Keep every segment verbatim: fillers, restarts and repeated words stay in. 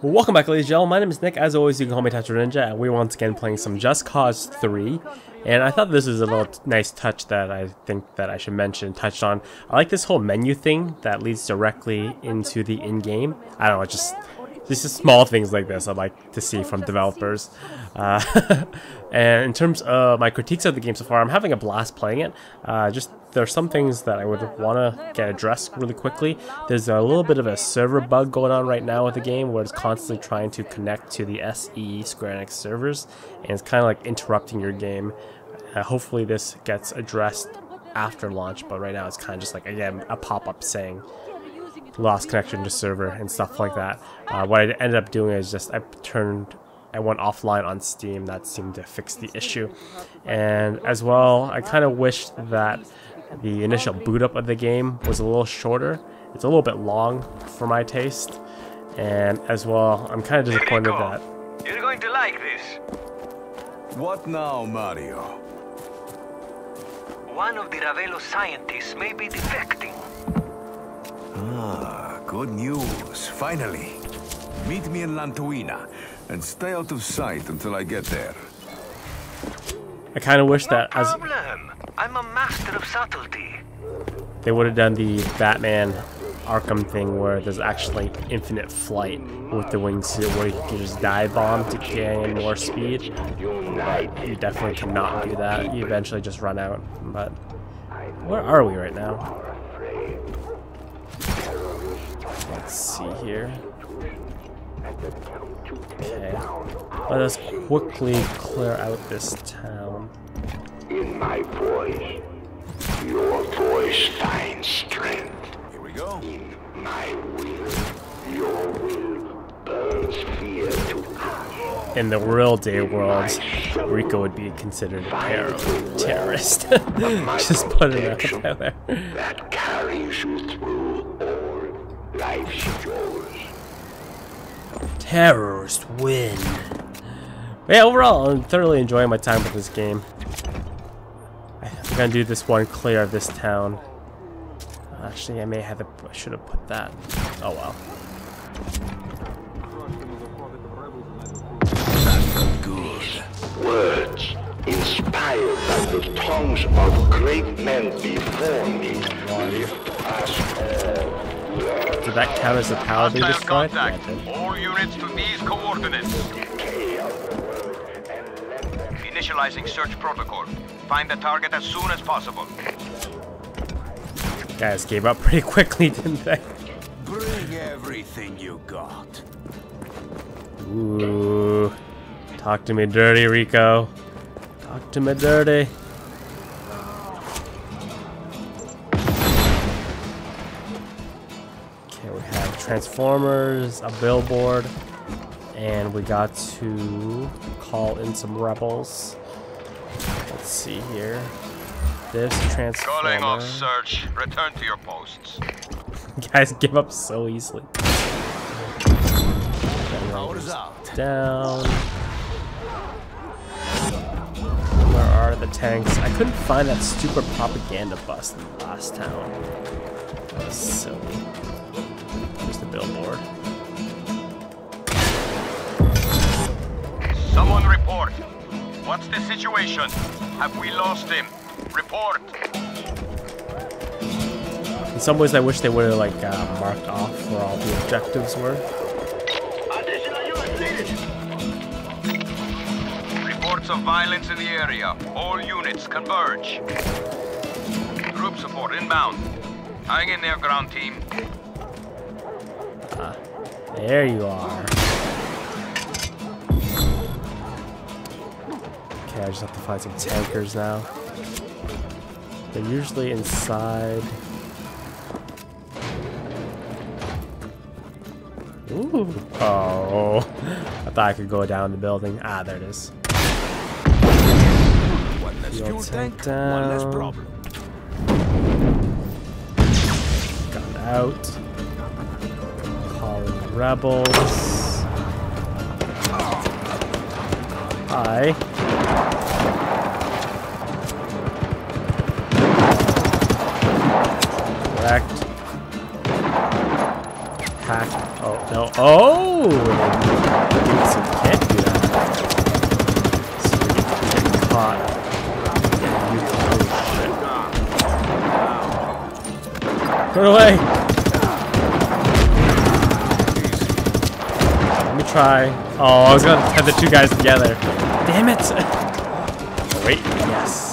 Welcome back, ladies and gentlemen. My name is Nick. As always, you can call me TetraNinja, and we're once again playing some Just Cause three. And I thought this was a little nice touch that I think that I should mention, touched on. I like this whole menu thing that leads directly into the in-game. I don't know, it's just, it's just small things like this I like to see from developers. Uh, and in terms of my critiques of the game so far, I'm having a blast playing it. Uh, just there's some things that I would want to get addressed really quickly. There's a little bit of a server bug going on right now with the game where it's constantly trying to connect to the S E Square Enix servers, and it's kind of like interrupting your game. Uh, hopefully this gets addressed after launch, but right now it's kind of just like, again, a pop-up saying lost connection to server and stuff like that. Uh, what I ended up doing is just I turned... I went offline on Steam. That seemed to fix the issue. And as well, I kind of wished that the initial boot up of the game was a little shorter. It's a little bit long for my taste. And as well, I'm kind of disappointed that... You're going to like this. What now, Mario? One of the Ravello scientists may be defecting. Ah, good news. Finally. Meet me in Lantuina, and stay out of sight until I get there. I kind of wish that as I'm a master of subtlety. They would have done the Batman Arkham thing where there's actually infinite flight with the wingsuit, where you can just dive bomb to gain more speed. But you definitely cannot do that. You eventually just run out. But where are we right now? Let's see here. Okay. Let us quickly clear out this town. In my voice, your voice finds strength. Here we go. In my will, your will burns fear to crush. In the real day world, Rico would be considered a terrorist. Just put it out there. That carries you through all life's joys. Terrorist win. But yeah, overall, I'm thoroughly enjoying my time with this game. I'm gonna do this one clear of this town. Actually, I may have. A, I should have put that. Oh well. Good. Words inspired by the tongues of great men before me lift us all. Did that count as a power being destroyed? All units to these coordinates. Initializing search protocol. Find the target as soon as possible. Guys gave up pretty quickly, didn't they? Bring everything you got. Ooh. Talk to me dirty, Rico. Talk to me dirty. Transformers, a billboard, and we got to call in some rebels. Let's see here. This transformer. Calling off search. Return to your posts. Guys give up so easily. Down. Where are the tanks? I couldn't find that stupid propaganda bus in the last town. That was silly. The billboard. Someone report. What's the situation? Have we lost him? Report. In some ways, I wish they would have like uh, marked off where all the objectives were. Additional units needed. Reports of violence in the area. All units converge. Group support inbound. Hang in there, ground team. Ah, there you are. Okay, I just have to find some tankers now. They're usually inside. Ooh. Oh, I thought I could go down the building. Ah, there it is. One less fuel tank, one less problem. Got out. Rebels. Hi. Correct. attack. Oh, no. Oh! So you can't do that. So you get caught. Yeah, you oh, shit. Go away! Let me try. Oh, I was gonna have the two guys together. Damn it! Oh, wait, yes.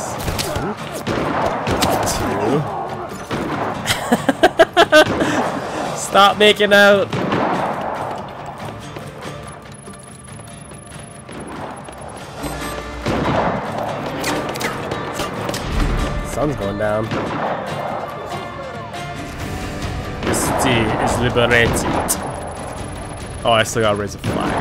Stop making out! Sun's going down. The city is liberated. Oh, I still gotta raise a flag.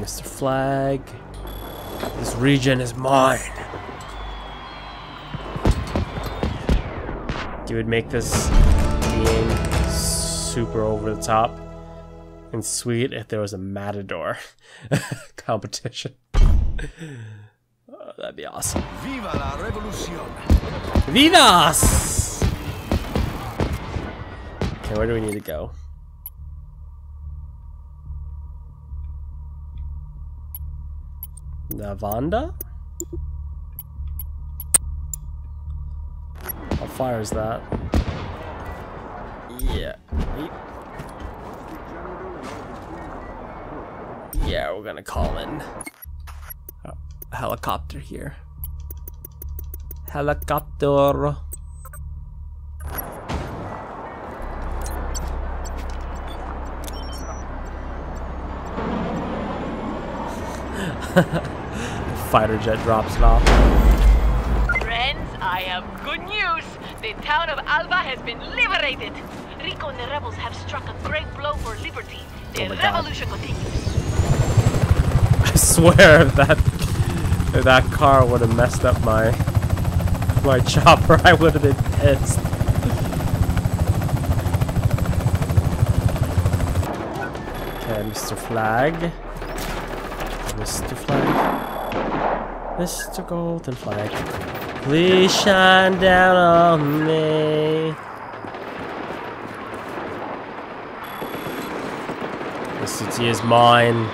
Mister Flag, this region is mine. You would make this game super over the top and sweet if there was a matador competition. Oh, that'd be awesome. Viva la revolución! Vivas! Okay, where do we need to go? Navanda? How far is that? Yeah. Yeah, we're gonna call in a helicopter here. Helicopter. Fighter jet drops it off. Friends, I have good news. The town of Alba has been liberated. Rico and the rebels have struck a great blow for liberty. The oh revolution God. continues. I swear that if that car would have messed up my my chopper, I would have been pissed. Okay, Mister Flag. Mister Flag, Mister Golden Flag, please shine down on me. The city is mine.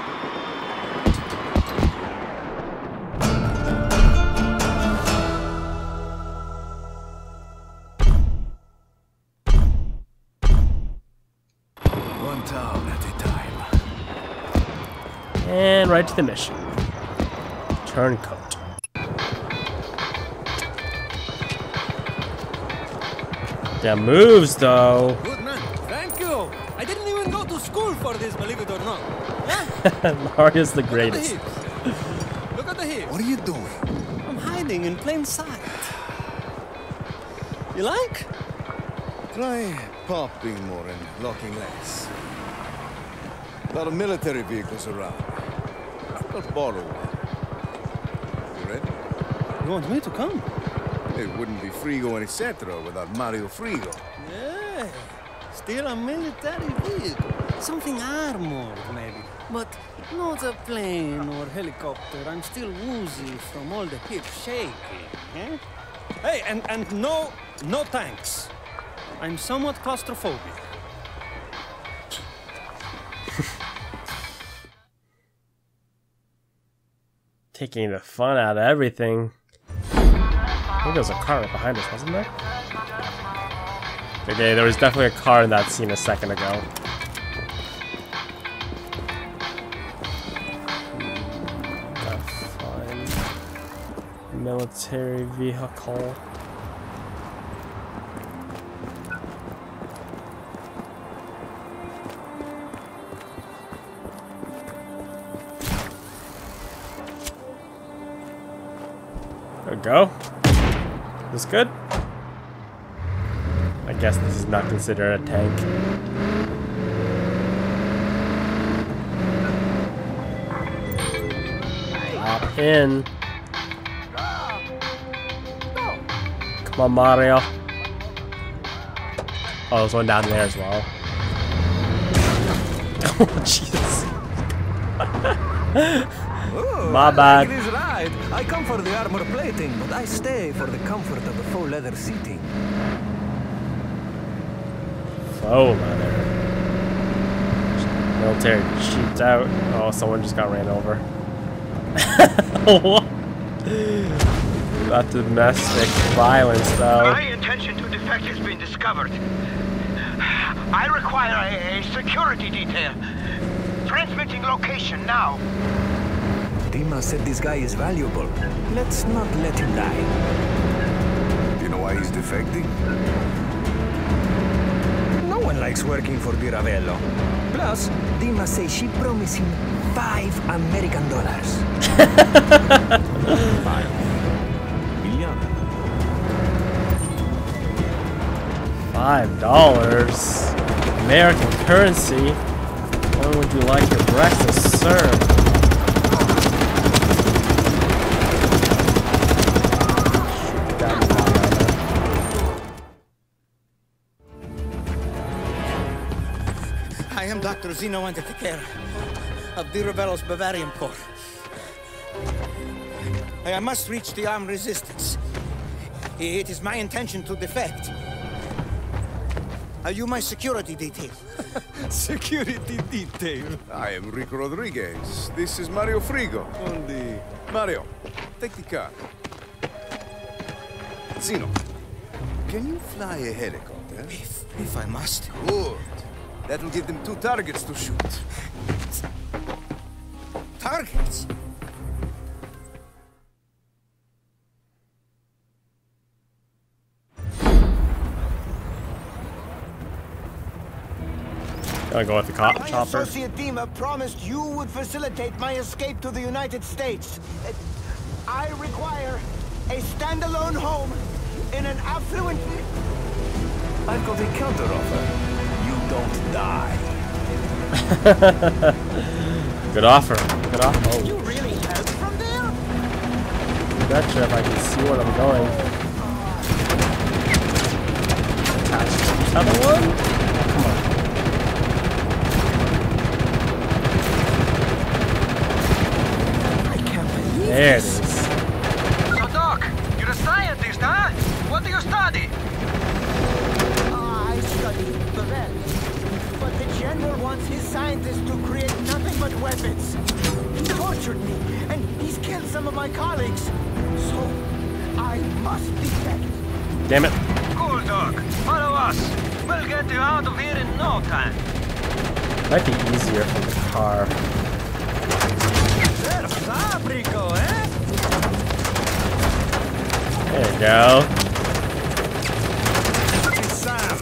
And right to the mission. Turncoat. That moves, though. Good man. Thank you. I didn't even go to school for this, believe it or not. Yeah? Mario's the greatest. Look at the hips. Look at the hips. What are you doing? I'm hiding in plain sight. You like? Try popping more and locking less. A lot of military vehicles around. I'll borrow one. You ready? You want me to come? It wouldn't be Frigo and et cetera without Mario Frigo. Yeah, still a military vehicle. Something armored, maybe. But not a plane or helicopter. I'm still woozy from all the hips shaking. Eh? Hey, and, and no, no tanks. I'm somewhat claustrophobic. Taking the fun out of everything. I think there was a car right behind us, wasn't there? Okay, there was definitely a car in that scene a second ago. That's fine. Military vehicle. Go. This good? I guess this is not considered a tank. Hop in. Come on, Mario. Oh, there's one down there as well. Oh, Jesus. Ooh, my bad. It is right. I come for the armor plating, but I stay for the comfort of the faux leather seating. Faux leather. Military sheeped out. Oh, someone just got ran over. What? Not domestic violence, though. My intention to defect has been discovered. I require a, a security detail. Transmitting location now. Dima said this guy is valuable. Let's not let him die. Do you know why he's defecting? No one likes working for Di Ravello. Plus, Dima says she promised him five American dollars. Five million. Five dollars? American currency? When would you like your breakfast served? I am Doctor Zeno and the care of Di Ravello's Bavarian Corps. I must reach the armed resistance. It is my intention to defect. Are you my security detail? Security detail? I am Rico Rodriguez. This is Mario Frigo. On the... Mario, take the car. Zeno, can you fly a helicopter? If, if I must. Good. That'll give them two targets to shoot. Targets? Gotta go with the cop chopper. My associate Dima promised you would facilitate my escape to the United States. I require a standalone home in an affluent... I've got a counteroffer. You don't die. Good offer. Good offer. Oh. You really help from there? Gotcha, if I can see where I'm going. Another one? There it is. So, Doc, you're a scientist, huh? What do you study? Uh, I study the red. But the general wants his scientists to create nothing but weapons. He tortured me, and he's killed some of my colleagues. So, I must defect. Damn it. Cool, Doc. Follow us. We'll get you out of here in no time. Might be easier for the car. There you go. Sam.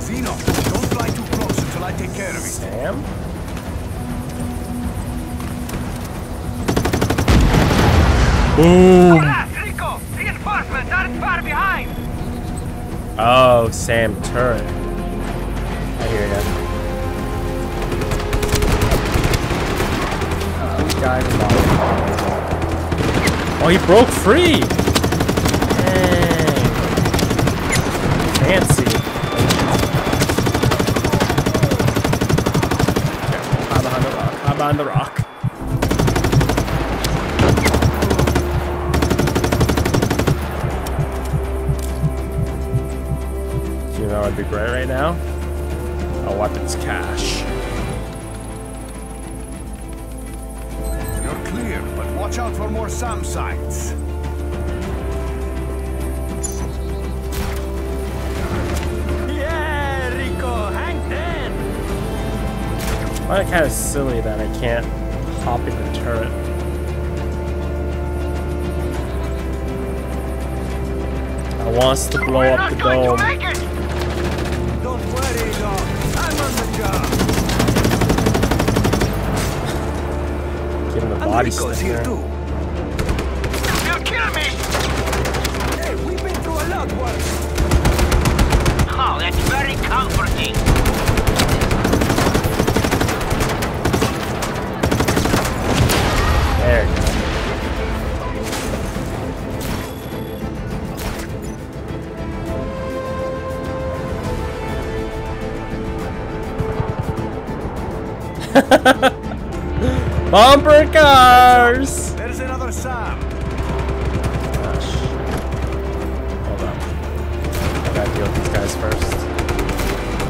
Zeno, don't fly too close until I take care of it. Sam? Boom. Rico, reinforcements aren't far behind. Oh, Sam turret. I hear him. Oh, he broke free! Dang. Fancy. Hop okay, on the rock. Hop on the rock. You know, I'd be great right now. Our weapons cache. Watch out for more SAM sites. Yeah, Rico, hang ten. Well, kind of silly that I can't hop in the turret. I want us to blow We're up the dome. Don't worry, dog. I'm on the job. Body Rico's here too. You'll kill me! Hey, we've been through a lot worse. Oh, that's very comforting. There you go. Bumper cars! There's another Sam. Gosh. Hold on. I gotta deal with these guys first.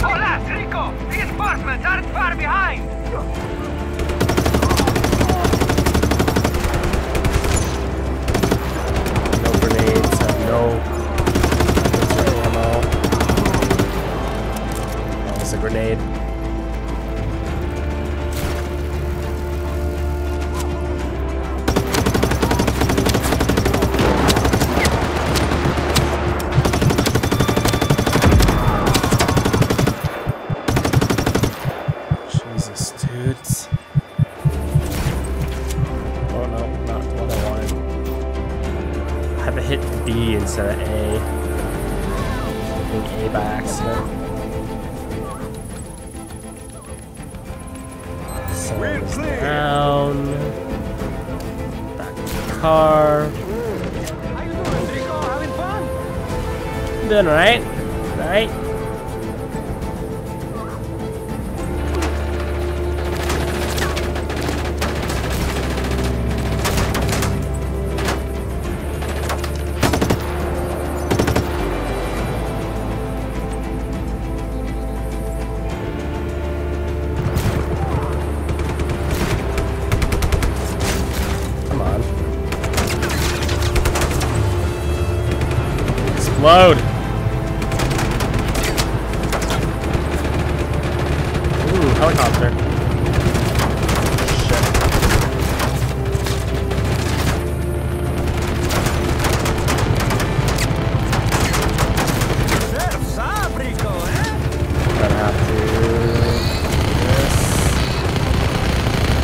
Hola, Rico! Reinforcements aren't far behind! No grenades, I have no... ammo. That was a grenade. Doing all right, all right. Come on. Explode. Helicopter. Shit. Gonna have to this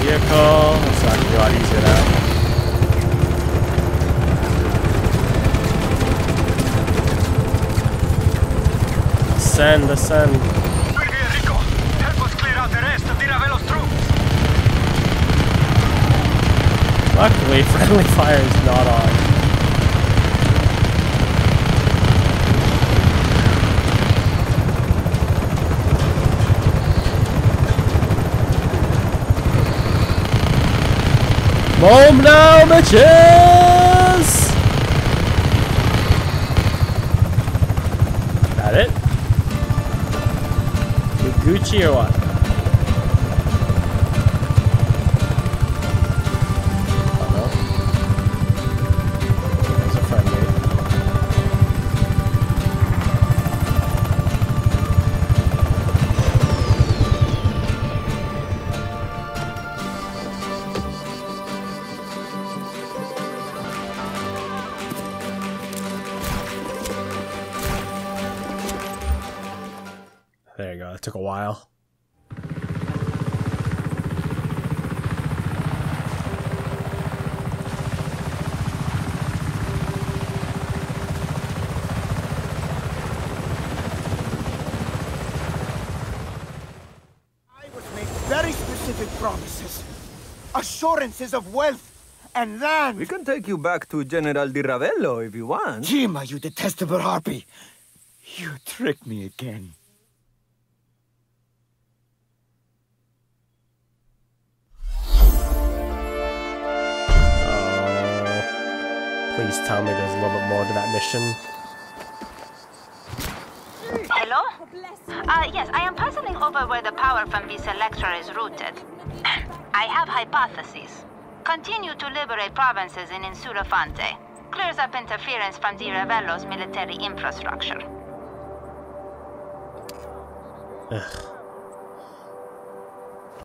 vehicle. It's not gonna be a lot easier now. Descend, descend. Luckily, friendly fire is not on. Bomb now, bitches! That it? The Gucci or what? There you go, that took a while. I would make very specific promises. Assurances of wealth and land. We can take you back to General Di Ravello if you want. Dima, you detestable harpy. You tricked me again. Please tell me there's a little bit more to that mission. Hello? Uh, yes, I am puzzling over where the power from this Electra is rooted. I have hypotheses. Continue to liberate provinces in Insula Fante. Clears up interference from Di Ravello's military infrastructure. Ugh.